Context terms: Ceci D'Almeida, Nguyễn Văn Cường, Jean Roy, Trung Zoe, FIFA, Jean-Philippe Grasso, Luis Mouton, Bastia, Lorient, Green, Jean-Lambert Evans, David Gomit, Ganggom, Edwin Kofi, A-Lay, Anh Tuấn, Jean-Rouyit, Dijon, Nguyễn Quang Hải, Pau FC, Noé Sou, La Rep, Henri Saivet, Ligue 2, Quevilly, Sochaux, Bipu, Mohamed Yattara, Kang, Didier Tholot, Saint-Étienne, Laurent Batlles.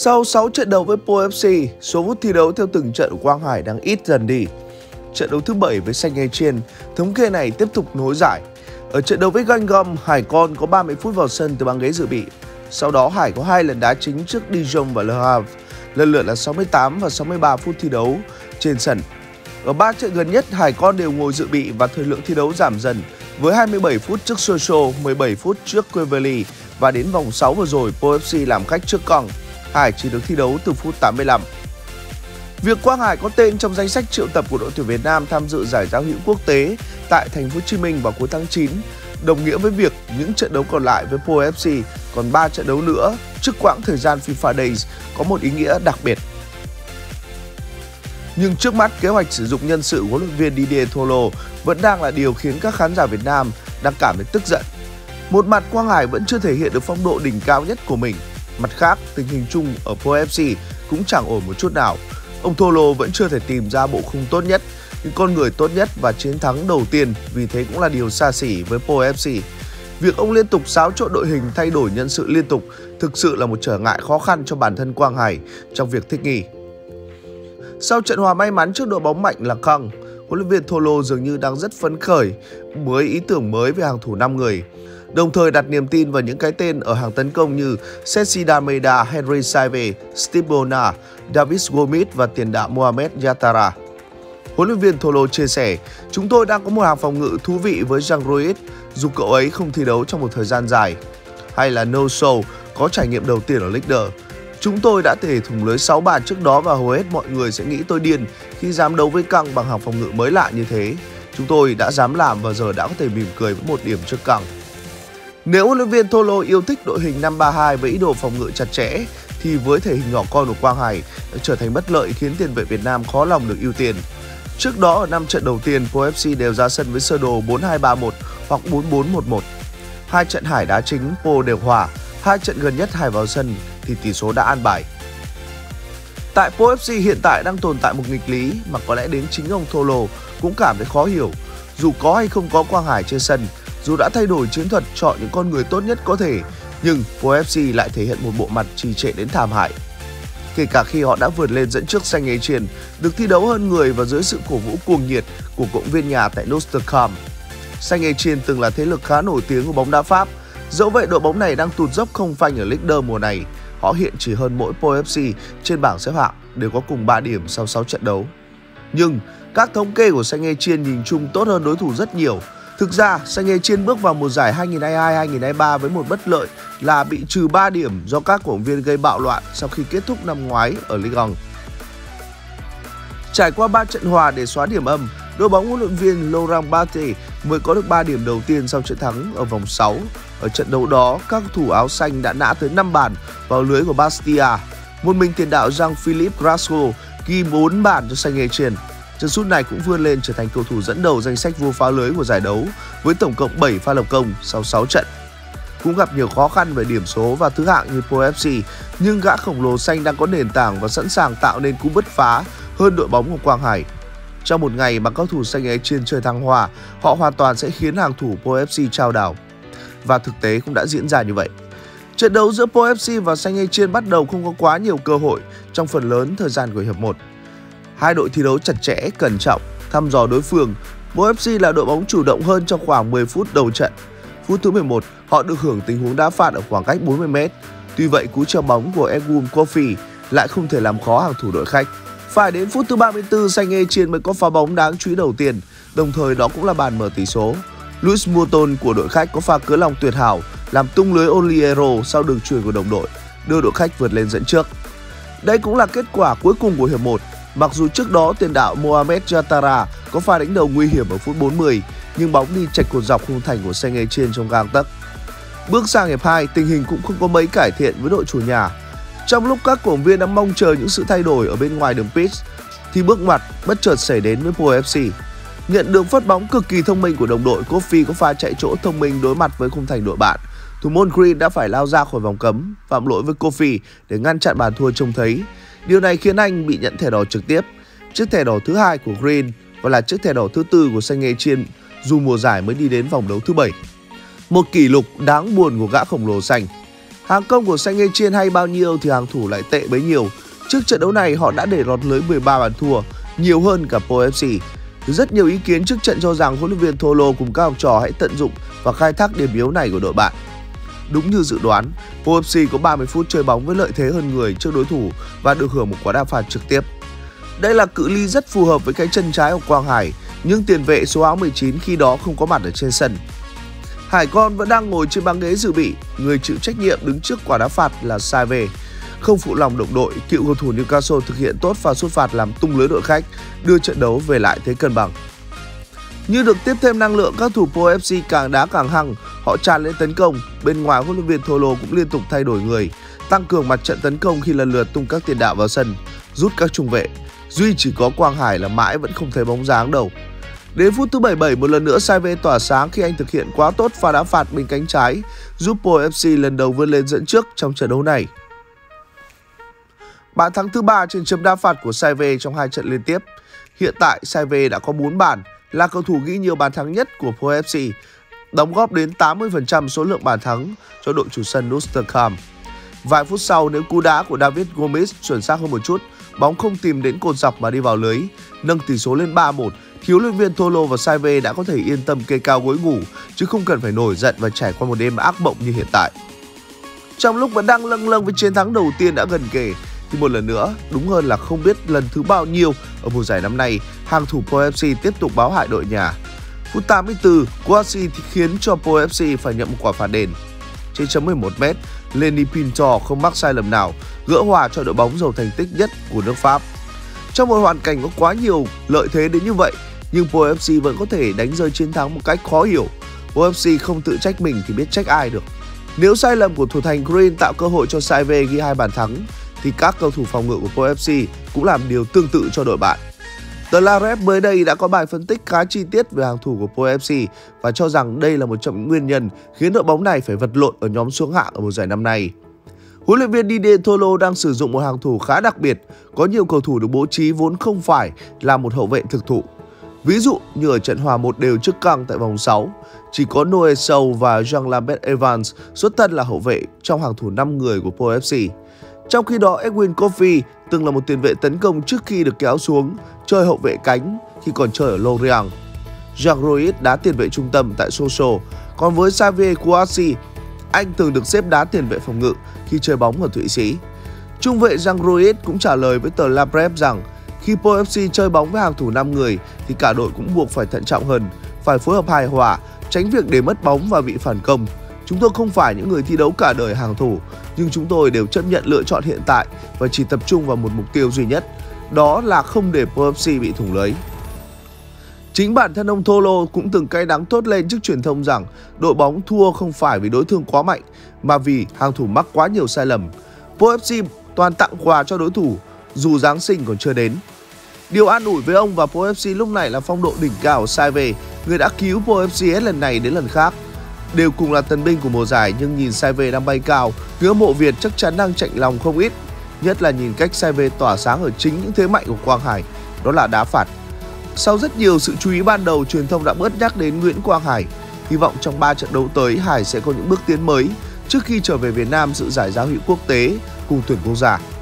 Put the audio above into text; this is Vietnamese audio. Sau 6 trận đấu với Pau FC, số phút thi đấu theo từng trận Quang Hải đang ít dần đi. Trận đấu thứ 7 với Saint-Étienne, thống kê này tiếp tục nối giải. Ở trận đấu với Ganggom, Hải Con có 30 phút vào sân từ băng ghế dự bị. Sau đó Hải có 2 lần đá chính trước Dijon và Le Havre, lần lượt là 68 và 63 phút thi đấu trên sân. Ở 3 trận gần nhất, Hải Con đều ngồi dự bị và thời lượng thi đấu giảm dần, với 27 phút trước Sochaux, 17 phút trước Quevilly và đến vòng 6 vừa rồi Pau FC làm khách trước Kang, Hải chỉ được thi đấu từ phút 85. Việc Quang Hải có tên trong danh sách triệu tập của đội tuyển Việt Nam tham dự giải giao hữu quốc tế tại Thành phố Hồ Chí Minh vào cuối tháng 9 đồng nghĩa với việc những trận đấu còn lại với Pau FC còn 3 trận đấu nữa trước quãng thời gian FIFA Days có một ý nghĩa đặc biệt. Nhưng trước mắt, kế hoạch sử dụng nhân sự huấn luyện viên Didier Tholot vẫn đang là điều khiến các khán giả Việt Nam đang cảm thấy tức giận. Một mặt, Quang Hải vẫn chưa thể hiện được phong độ đỉnh cao nhất của mình. Mặt khác, tình hình chung ở Pau FC cũng chẳng ổn một chút nào. Ông Tholot vẫn chưa thể tìm ra bộ khung tốt nhất, những con người tốt nhất và chiến thắng đầu tiên, vì thế cũng là điều xa xỉ với Pau FC. Việc ông liên tục xáo trộn đội hình, thay đổi nhân sự liên tục thực sự là một trở ngại khó khăn cho bản thân Quang Hải trong việc thích nghi. Sau trận hòa may mắn trước đội bóng mạnh là Kang, huấn luyện viên Tholot dường như đang rất phấn khởi với ý tưởng mới về hàng thủ 5 người, đồng thời đặt niềm tin vào những cái tên ở hàng tấn công như Ceci D'Almeida, Henri Saivet, Steve Bona, David Gomit và tiền đạo Mohamed Yattara. Huấn luyện viên Tholot chia sẻ, chúng tôi đang có một hàng phòng ngự thú vị với Jean-Rouyit, dù cậu ấy không thi đấu trong một thời gian dài, hay là Noé Sou có trải nghiệm đầu tiên ở Ligue 2. Chúng tôi đã thể thủng lưới 6 bàn trước đó và hầu hết mọi người sẽ nghĩ tôi điên khi dám đấu với Kang bằng hàng phòng ngự mới lạ như thế. Chúng tôi đã dám làm và giờ đã có thể mỉm cười với một điểm trước Kang. Nếu huấn luyện viên Tholot yêu thích đội hình 5-3-2 với ý đồ phòng ngự chặt chẽ, thì với thể hình nhỏ con của Quang Hải đã trở thành bất lợi khiến tiền vệ Việt Nam khó lòng được ưu tiên. Trước đó ở 5 trận đầu tiên, Pau FC đều ra sân với sơ đồ 4-2-3-1 hoặc 4-4-1-1. 2 trận Hải đá chính, Pau đều hòa. 2 trận gần nhất Hải vào sân thì tỷ số đã an bài. Tại Pau FC hiện tại đang tồn tại một nghịch lý mà có lẽ đến chính ông Tholot cũng cảm thấy khó hiểu. Dù có hay không có Quang Hải trên sân, dù đã thay đổi chiến thuật chọn những con người tốt nhất có thể, nhưng Pau FC lại thể hiện một bộ mặt trì trệ đến thảm hại. Kể cả khi họ đã vượt lên dẫn trước Saint-Étienne, được thi đấu hơn người và dưới sự cổ vũ cuồng nhiệt của cộng viên nhà tại Notre Dame. Saint-Étienne từng là thế lực khá nổi tiếng của bóng đá Pháp, dẫu vậy đội bóng này đang tụt dốc không phanh ở Ligue 2 mùa này. Họ hiện chỉ hơn mỗi Pau FC trên bảng xếp hạng, đều có cùng 3 điểm sau 6 trận đấu. Nhưng các thống kê của Saint-Étienne nhìn chung tốt hơn đối thủ rất nhiều. Thực ra, Saint-Étienne bước vào mùa giải 2022-2023 với một bất lợi là bị trừ 3 điểm do các cổ động viên gây bạo loạn sau khi kết thúc năm ngoái ở Ligue 1. Trải qua 3 trận hòa để xóa điểm âm, đội bóng huấn luyện viên Laurent Batlles mới có được 3 điểm đầu tiên sau trận thắng ở vòng 6. Ở trận đấu đó, các thủ áo xanh đã nã tới 5 bàn vào lưới của Bastia. Một mình tiền đạo Jean-Philippe Grasso ghi 4 bàn cho Saint-Étienne. Chân sút này cũng vươn lên trở thành cầu thủ dẫn đầu danh sách vua phá lưới của giải đấu với tổng cộng 7 pha lập công sau 6 trận. Cũng gặp nhiều khó khăn về điểm số và thứ hạng như Pau FC, nhưng gã khổng lồ xanh đang có nền tảng và sẵn sàng tạo nên cú bứt phá hơn đội bóng của Quang Hải. Trong một ngày mà các thủ Saint-Étienne chơi thăng hoa, họ hoàn toàn sẽ khiến hàng thủ Pau FC chao đảo. Và thực tế cũng đã diễn ra như vậy. Trận đấu giữa Pau FC và Saint-Étienne bắt đầu không có quá nhiều cơ hội trong phần lớn thời gian của hiệp 1. Hai đội thi đấu chặt chẽ, cẩn trọng, thăm dò đối phương. Pau FC là đội bóng chủ động hơn trong khoảng 10 phút đầu trận. Phút thứ 11, họ được hưởng tình huống đá phạt ở khoảng cách 40 m. Tuy vậy, cú treo bóng của Edwin Kofi lại không thể làm khó hàng thủ đội khách. Phải đến phút thứ 34, Saint-Étienne mới có pha bóng đáng chú ý đầu tiên, đồng thời đó cũng là bàn mở tỷ số. Luis Mouton của đội khách có pha cứa lòng tuyệt hảo, làm tung lưới Oliero sau đường chuyền của đồng đội, đưa đội khách vượt lên dẫn trước. Đây cũng là kết quả cuối cùng của hiệp 1. Mặc dù trước đó tiền đạo Mohamed Yattara có pha đánh đầu nguy hiểm ở phút 40, nhưng bóng đi chệch cột dọc khung thành của Saint-Étienne trong gang tấc. Bước sang hiệp 2, tình hình cũng không có mấy cải thiện với đội chủ nhà. Trong lúc các cổ động viên đã mong chờ những sự thay đổi ở bên ngoài đường pitch, thì bước ngoặt bất chợt xảy đến với Pau FC. Nhận được phát bóng cực kỳ thông minh của đồng đội, Kofi có pha chạy chỗ thông minh đối mặt với khung thành đội bạn. Thủ môn Green đã phải lao ra khỏi vòng cấm, phạm lỗi với Kofi để ngăn chặn bàn thua trông thấy. Điều này khiến anh bị nhận thẻ đỏ trực tiếp, chiếc thẻ đỏ thứ 2 của Green và là chiếc thẻ đỏ thứ 4 của Saint-Étienne dù mùa giải mới đi đến vòng đấu thứ 7. Một kỷ lục đáng buồn của gã khổng lồ xanh. Hàng công của Saint-Étienne hay bao nhiêu thì hàng thủ lại tệ bấy nhiêu. Trước trận đấu này họ đã để lọt lưới 13 bàn thua, nhiều hơn cả Pau FC. Rất nhiều ý kiến trước trận cho rằng huấn luyện viên Tholot cùng các học trò hãy tận dụng và khai thác điểm yếu này của đội bạn. Đúng như dự đoán, Pau FC có 30 phút chơi bóng với lợi thế hơn người trước đối thủ và được hưởng một quả đá phạt trực tiếp. Đây là cự ly rất phù hợp với cái chân trái của Quang Hải, nhưng tiền vệ số áo 19 khi đó không có mặt ở trên sân. Hải con vẫn đang ngồi trên băng ghế dự bị, người chịu trách nhiệm đứng trước quả đá phạt là Saivet. Không phụ lòng đồng đội, cựu cầu thủ Newcastle thực hiện tốt pha sút phạt làm tung lưới đội khách, đưa trận đấu về lại thế cân bằng. Như được tiếp thêm năng lượng, các thủ Pau FC càng đá càng hăng, họ tràn lên tấn công. Bên ngoài, huấn luyện viên Tholot cũng liên tục thay đổi người, tăng cường mặt trận tấn công khi lần lượt tung các tiền đạo vào sân, rút các trung vệ. Duy chỉ có Quang Hải là mãi vẫn không thấy bóng dáng đâu. Đến phút thứ 77, một lần nữa Saivet tỏa sáng khi anh thực hiện quá tốt pha đá phạt bên cánh trái, giúp Pau FC lần đầu vươn lên dẫn trước trong trận đấu này. Bàn thắng thứ 3 trên chấm đá phạt của Saivet trong 2 trận liên tiếp. Hiện tại Saivet đã có 4 bàn, là cầu thủ ghi nhiều bàn thắng nhất của Pau FC, đóng góp đến 80% số lượng bàn thắng cho đội chủ sân Camp. Vài phút sau, nếu cú đá của David Gomit chuẩn xác hơn một chút, bóng không tìm đến cột dọc mà đi vào lưới, nâng tỷ số lên 3-1. Huấn luyện viên Tholot và Saivet đã có thể yên tâm kê cao gối ngủ, chứ không cần phải nổi giận và trải qua một đêm ác mộng như hiện tại. Trong lúc vẫn đang lâng lâng với chiến thắng đầu tiên đã gần kề, thì một lần nữa, đúng hơn là không biết lần thứ bao nhiêu ở mùa giải năm nay, hàng thủ Pau FC tiếp tục báo hại đội nhà. Phút 84, Kouaski khiến cho Pau FC phải nhận một quả phạt đền. Trên chấm 11m, Lenny Pinto không mắc sai lầm nào, gỡ hòa cho đội bóng giàu thành tích nhất của nước Pháp. Trong một hoàn cảnh có quá nhiều lợi thế đến như vậy, nhưng Pau FC vẫn có thể đánh rơi chiến thắng một cách khó hiểu. Pau FC không tự trách mình thì biết trách ai được. Nếu sai lầm của thủ thành Green tạo cơ hội cho Saivet ghi 2 bàn thắng, thì các cầu thủ phòng ngự của Pau FC cũng làm điều tương tự cho đội bạn. Tờ La Rep mới đây đã có bài phân tích khá chi tiết về hàng thủ của Pau FC và cho rằng đây là một trong những nguyên nhân khiến đội bóng này phải vật lộn ở nhóm xuống hạng ở mùa giải năm nay. Huấn luyện viên Didier Tholot đang sử dụng một hàng thủ khá đặc biệt, có nhiều cầu thủ được bố trí vốn không phải là một hậu vệ thực thụ. Ví dụ như ở trận hòa 1-1 trước Kang tại vòng 6, chỉ có Noé Sou và Jean-Lambert Evans xuất thân là hậu vệ trong hàng thủ 5 người của Pau FC. Trong khi đó, Edwin Kofi từng là một tiền vệ tấn công trước khi được kéo xuống, chơi hậu vệ cánh khi còn chơi ở Lorient. Jean Roy đá tiền vệ trung tâm tại Sochaux, còn với Xavier Kouaski, anh từng được xếp đá tiền vệ phòng ngự khi chơi bóng ở Thụy Sĩ. Trung vệ Jean Roy cũng trả lời với tờ La Rep rằng khi Pau FC chơi bóng với hàng thủ 5 người thì cả đội cũng buộc phải thận trọng hơn, phải phối hợp hài hòa, tránh việc để mất bóng và bị phản công. Chúng tôi không phải những người thi đấu cả đời hàng thủ, nhưng chúng tôi đều chấp nhận lựa chọn hiện tại và chỉ tập trung vào một mục tiêu duy nhất, đó là không để Pau FC bị thủng lưới. Chính bản thân ông Tholot cũng từng cay đắng thốt lên trước truyền thông rằng đội bóng thua không phải vì đối thương quá mạnh, mà vì hàng thủ mắc quá nhiều sai lầm. Pau FC toàn tặng quà cho đối thủ, dù Giáng sinh còn chưa đến. Điều an ủi với ông và Pau FC lúc này là phong độ đỉnh cao Saivet, người đã cứu Pau FC hết lần này đến lần khác. Đều cùng là tân binh của mùa giải nhưng nhìn Saivet đang bay cao, người hâm mộ Việt chắc chắn đang chạnh lòng không ít. Nhất là nhìn cách Saivet tỏa sáng ở chính những thế mạnh của Quang Hải, đó là đá phạt. Sau rất nhiều sự chú ý ban đầu, truyền thông đã bớt nhắc đến Nguyễn Quang Hải. Hy vọng trong 3 trận đấu tới, Hải sẽ có những bước tiến mới trước khi trở về Việt Nam dự giải giao hữu quốc tế cùng tuyển quốc gia.